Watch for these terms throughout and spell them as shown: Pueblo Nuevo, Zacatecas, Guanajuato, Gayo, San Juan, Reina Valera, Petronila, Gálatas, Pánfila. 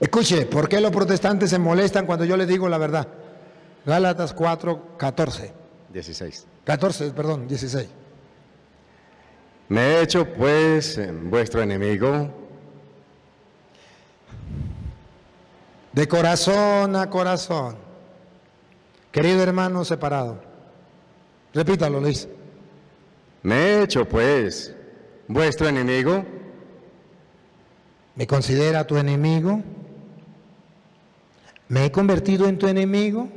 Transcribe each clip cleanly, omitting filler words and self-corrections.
Escuche, ¿por qué los protestantes se molestan cuando yo les digo la verdad? Gálatas 4, 14. 16. 14, perdón, 16. Me he hecho pues vuestro enemigo de corazón a corazón. Querido hermano separado. Repítalo, Luis. Me he hecho pues vuestro enemigo. Me considera tu enemigo. Me he convertido en tu enemigo.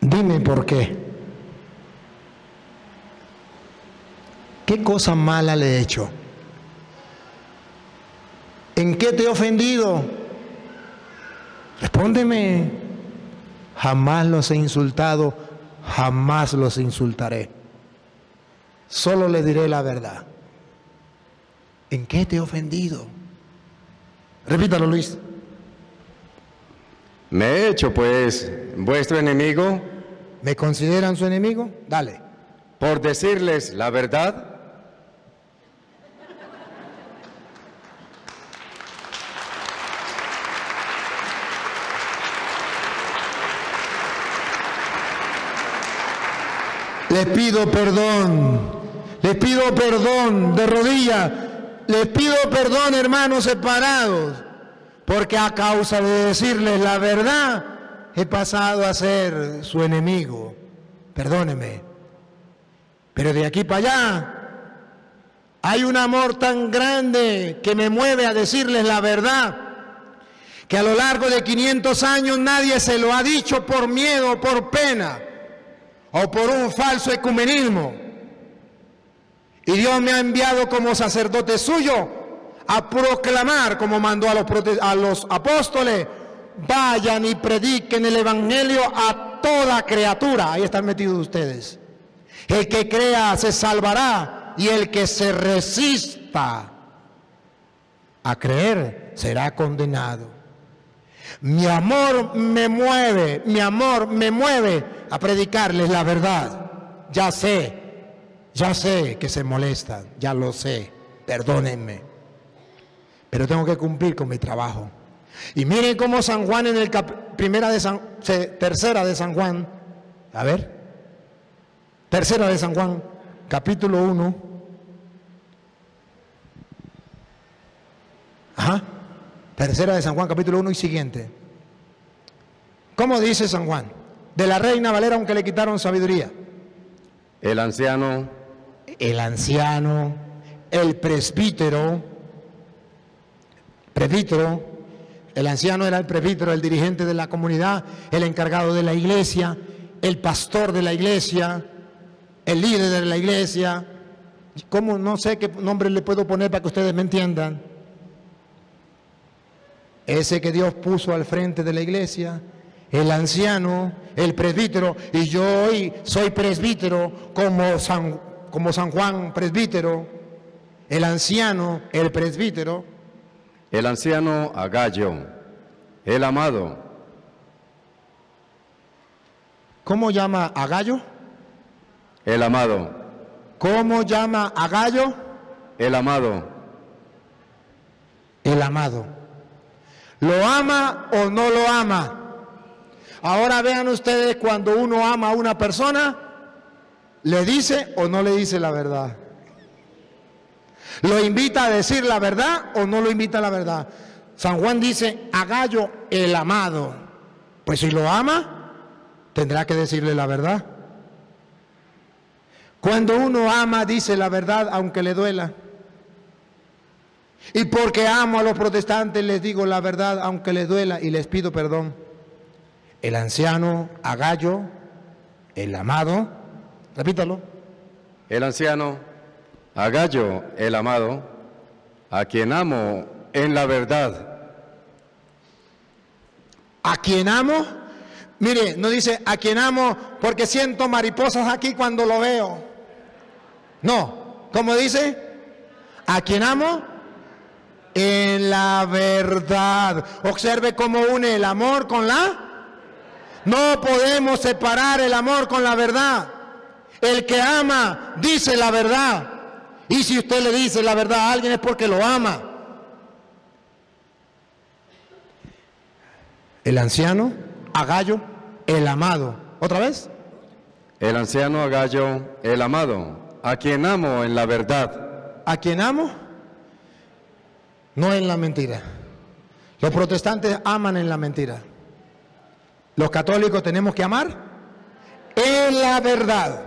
Dime por qué. ¿Qué cosa mala le he hecho? ¿En qué te he ofendido? Respóndeme. Jamás los he insultado, jamás los insultaré. Solo le diré la verdad. ¿En qué te he ofendido? Repítalo, Luis. Me he hecho pues vuestro enemigo. ¿Me consideran su enemigo? Dale. Por decirles la verdad. Les pido perdón. Les pido perdón de rodillas. Les pido perdón, hermanos separados. Porque a causa de decirles la verdad, he pasado a ser su enemigo. Perdóneme. Pero de aquí para allá, hay un amor tan grande que me mueve a decirles la verdad, que a lo largo de 500 años nadie se lo ha dicho por miedo, por pena, o por un falso ecumenismo. Y Dios me ha enviado como sacerdote suyo a proclamar, como mandó a los apóstoles, vayan y prediquen el evangelio a toda criatura. Ahí están metidos ustedes. El que crea se salvará, y el que se resista a creer será condenado. Mi amor me mueve, mi amor me mueve a predicarles la verdad. Ya sé que se molestan, ya lo sé, perdónenme. Pero tengo que cumplir con mi trabajo. Y miren cómo San Juan en el Tercera de San Juan, capítulo 1. Ajá. Tercera de San Juan, capítulo 1 y siguiente. ¿Cómo dice San Juan? De la Reina Valera, aunque le quitaron sabiduría. El anciano, el presbítero, el anciano era el presbítero, el dirigente de la comunidad, el encargado de la iglesia, el pastor de la iglesia, el líder de la iglesia. ¿Cómo? No sé qué nombre le puedo poner para que ustedes me entiendan. Ese que Dios puso al frente de la iglesia, el anciano, el presbítero. Y yo hoy soy presbítero como San Juan presbítero. El anciano, el presbítero. El anciano a Gayo, el amado. ¿Cómo llama a Gayo? El amado. ¿Cómo llama a Gayo? El amado. El amado. ¿Lo ama o no lo ama? Ahora vean ustedes, cuando uno ama a una persona, ¿le dice o no le dice la verdad? ¿Lo invita a decir la verdad o no lo invita a la verdad? San Juan dice, a Gayo el amado. Pues si lo ama, tendrá que decirle la verdad. Cuando uno ama, dice la verdad, aunque le duela. Y porque amo a los protestantes, les digo la verdad, aunque les duela, y les pido perdón. El anciano a Gayo, el amado. Repítalo. El anciano a Gayo, el amado, a quien amo en la verdad. ¿A quien amo? Mire, no dice a quien amo porque siento mariposas aquí cuando lo veo. No, ¿cómo dice? ¿A quien amo? En la verdad. Observe cómo une el amor con la. No podemos separar el amor con la verdad. El que ama dice la verdad. Y si usted le dice la verdad a alguien es porque lo ama. El anciano a Gayo, el amado. ¿Otra vez? El anciano a Gayo, el amado, a quien amo en la verdad. ¿A quien amo? No en la mentira. Los protestantes aman en la mentira. Los católicos tenemos que amar en la verdad.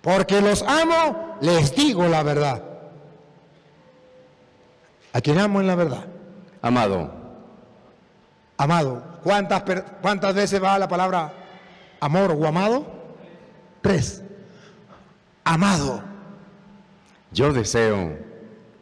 Porque los amo, les digo la verdad. ¿A quien amo en la verdad? Amado. Amado. ¿Cuántas veces va la palabra amor o amado? 3. Amado. Yo deseo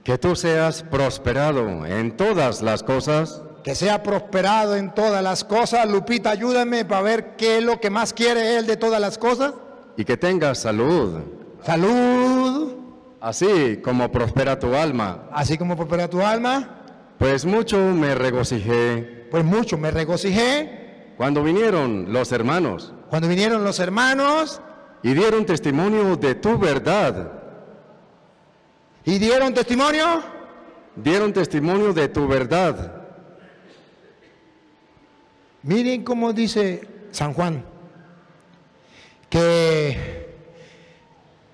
que tú seas prosperado en todas las cosas. Que sea prosperado en todas las cosas. Lupita, ayúdame para ver qué es lo que más quiere él de todas las cosas. Y que tengas salud. Salud. Así como prospera tu alma. Así como prospera tu alma. Pues mucho me regocijé. Pues mucho me regocijé. Cuando vinieron los hermanos. Cuando vinieron los hermanos. Y dieron testimonio de tu verdad. ¿Y dieron testimonio? Dieron testimonio de tu verdad. Miren cómo dice San Juan, que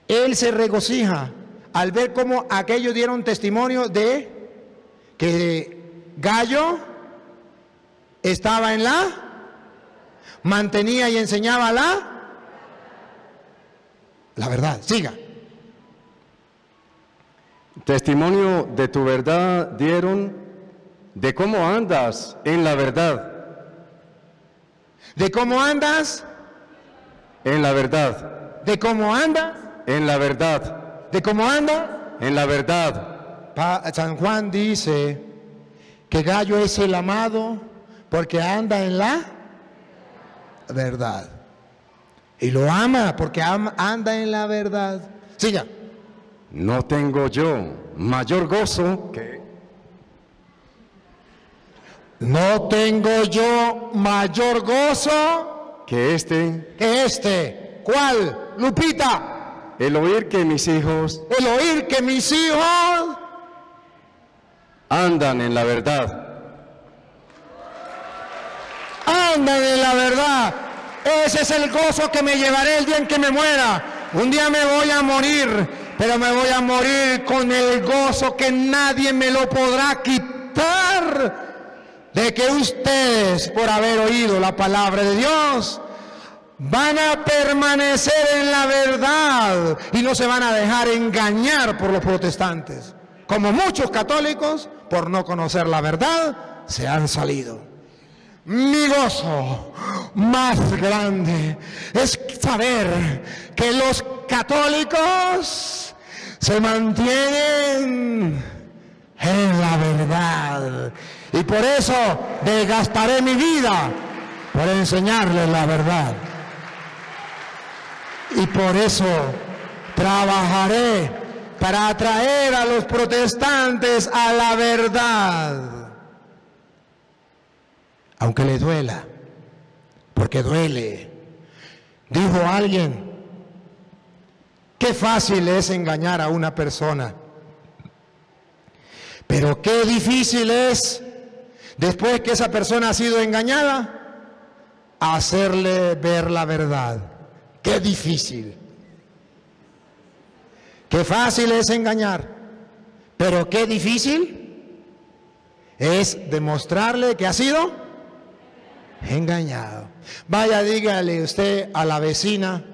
él se regocija al ver cómo aquellos dieron testimonio de que Gayo estaba en mantenía y enseñaba la verdad. Siga. Testimonio de tu verdad dieron de cómo andas en la verdad. ¿De cómo andas? En la verdad. ¿De cómo andas? En la verdad. ¿De cómo andas? En la verdad. San Juan dice que Gayo es el amado porque anda en la verdad. Y lo ama porque anda en la verdad. Siga. No tengo yo mayor gozo que... No tengo yo mayor gozo que este. Que este. ¿Cuál, Lupita? El oír que mis hijos. El oír que mis hijos andan en la verdad. Andan en la verdad. Ese es el gozo que me llevaré el día en que me muera. Un día me voy a morir, pero me voy a morir con el gozo que nadie me lo podrá quitar. De que ustedes, por haber oído la palabra de Dios, van a permanecer en la verdad y no se van a dejar engañar por los protestantes. Como muchos católicos, por no conocer la verdad, se han salido. Mi gozo más grande es saber que los católicos se mantienen en la verdad. Y por eso desgastaré mi vida por enseñarles la verdad. Y por eso trabajaré para atraer a los protestantes a la verdad. Aunque les duela, porque duele. Dijo alguien, qué fácil es engañar a una persona. Pero qué difícil es... Después que esa persona ha sido engañada, hacerle ver la verdad. ¡Qué difícil! ¡Qué fácil es engañar! Pero qué difícil es demostrarle que ha sido engañado. Vaya, dígale usted a la vecina,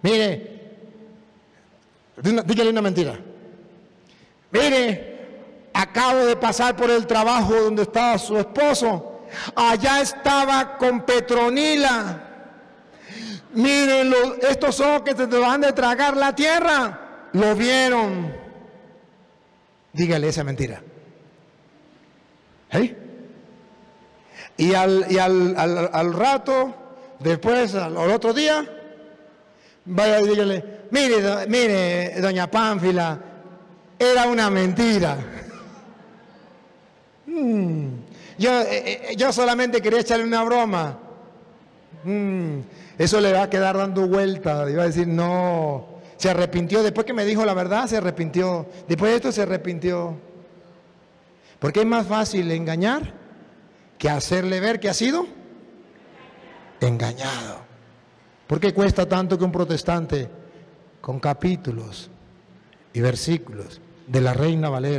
mire, dígale una mentira. Mire... Acabo de pasar por el trabajo donde estaba su esposo. Allá estaba con Petronila. Miren, estos ojos que te van de tragar la tierra, lo vieron. Dígale esa mentira. ¿Eh? Y al rato, después, al otro día, vaya y dígale, mire, doña Pánfila, era una mentira. Yo solamente quería echarle una broma. Eso le va a quedar dando vuelta. Iba a decir, no, Se arrepintió, después que me dijo la verdad, se arrepintió. Después de esto se arrepintió. Porque es más fácil engañar que hacerle ver que ha sido engañado. ¿Por qué cuesta tanto que un protestante con capítulos y versículos de la Reina Valera